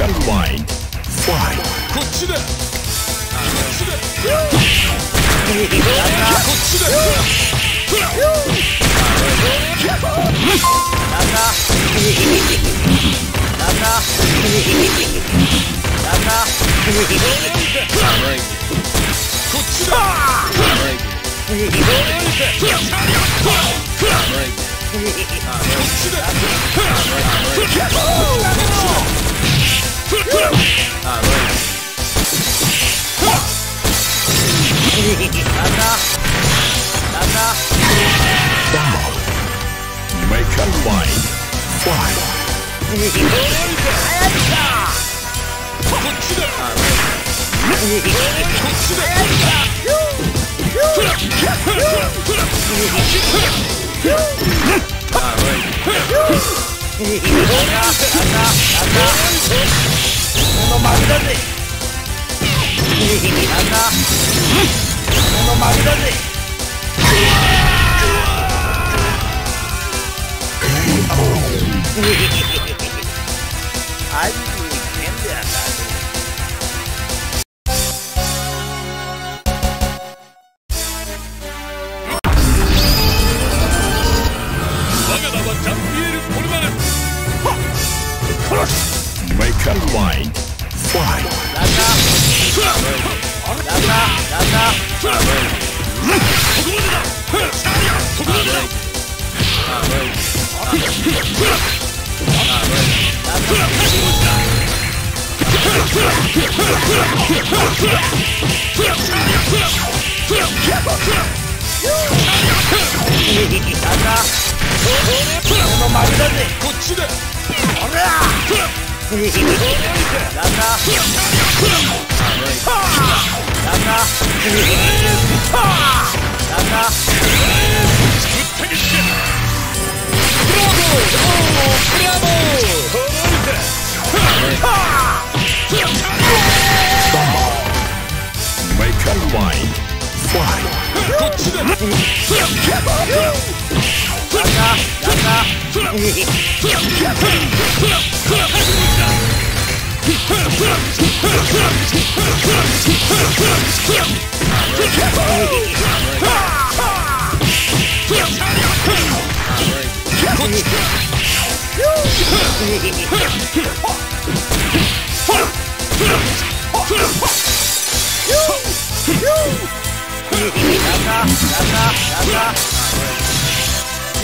Backup line. Fly. Make a line. Fly. Make a line. Fly. Here!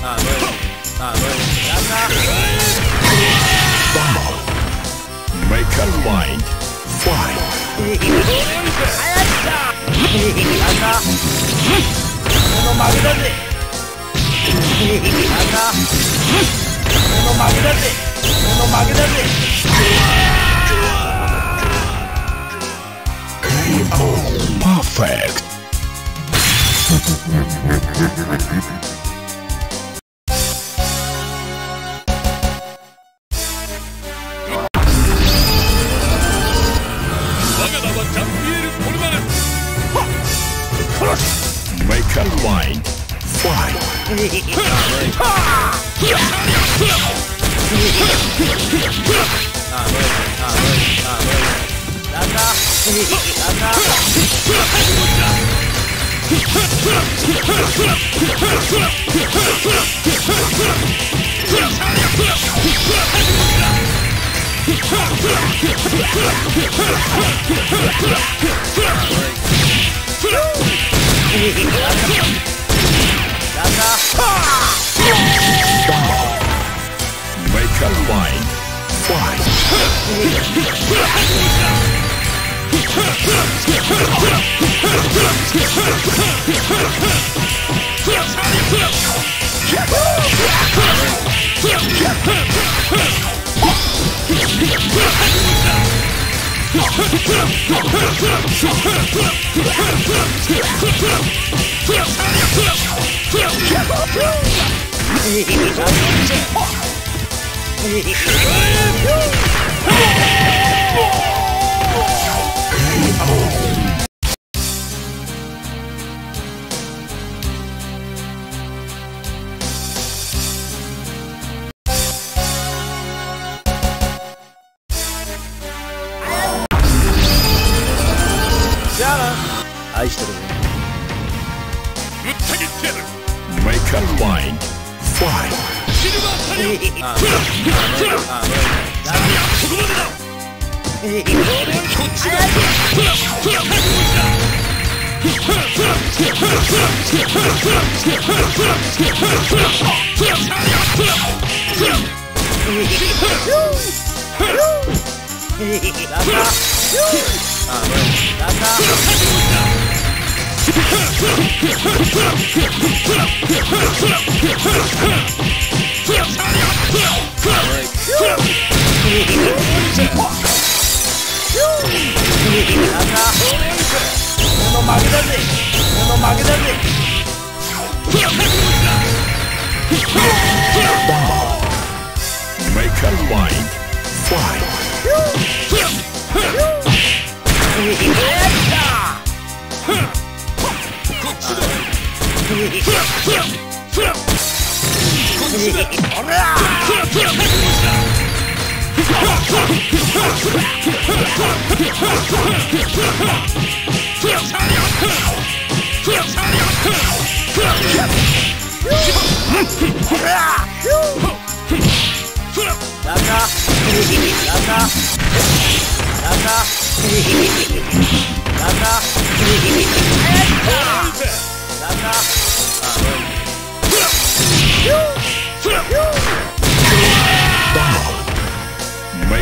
Make a mind. Fly. KO. Perfect. Make a line. Fly. Make a line. Make a line. Fly. Make a line. Fly. Make a line. Fly. Make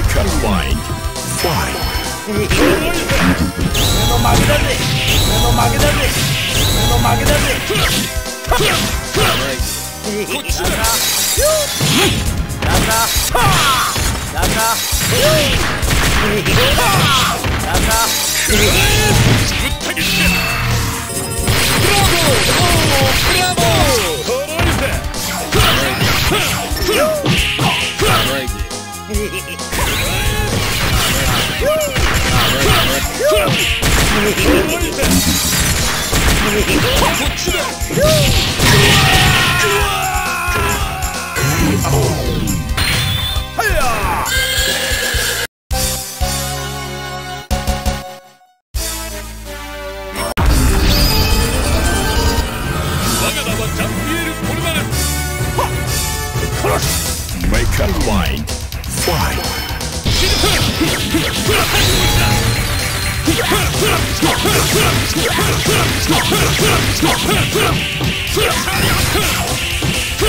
a line. Fly.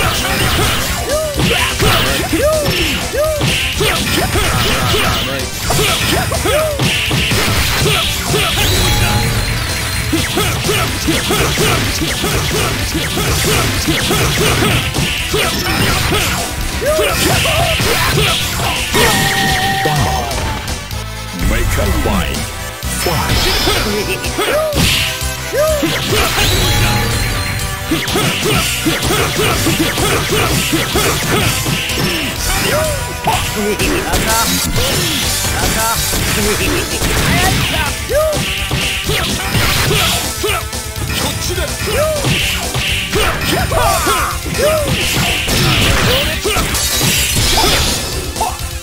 Make a line. Flash. Make a mind. Fine. Make a mind. Fine. ああ。 ああ。 Make a line. Fly. こ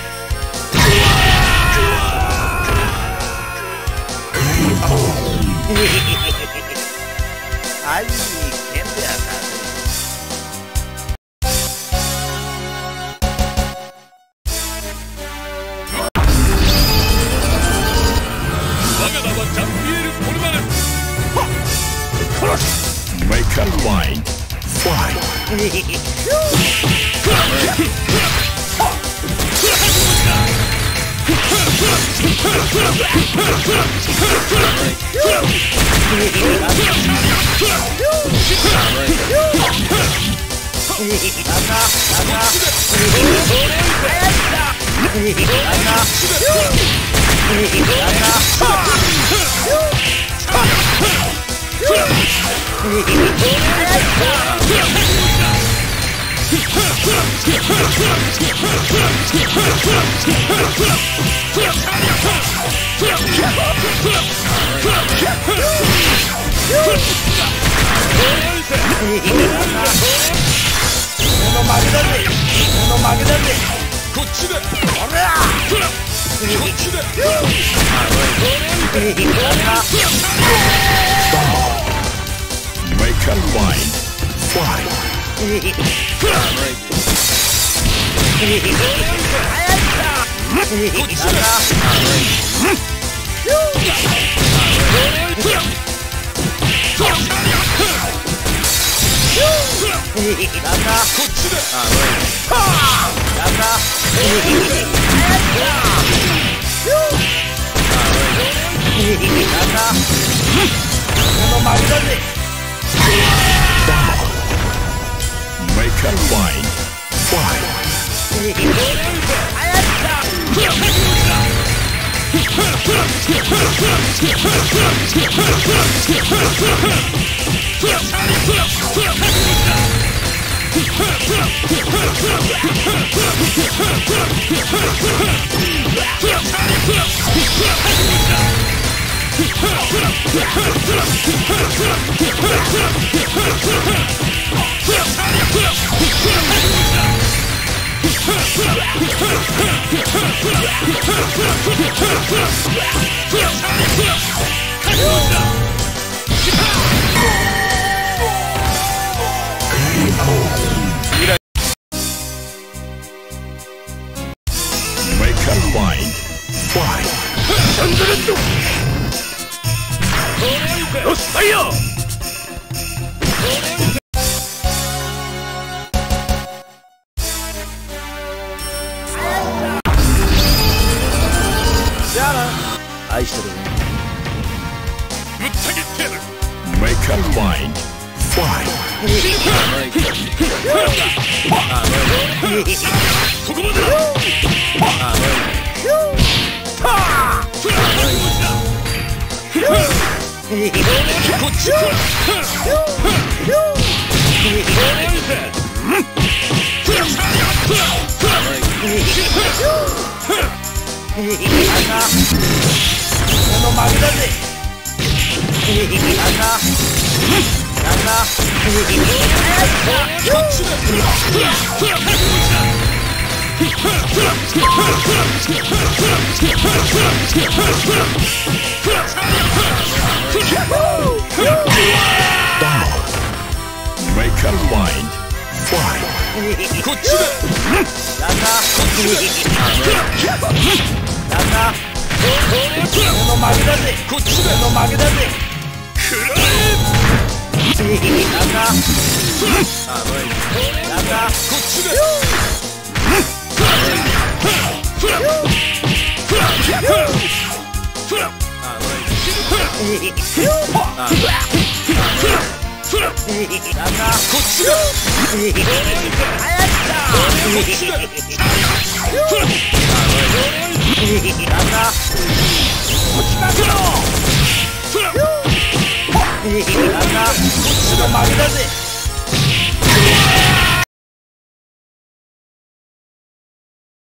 っちだ。こっちの負けだぜ。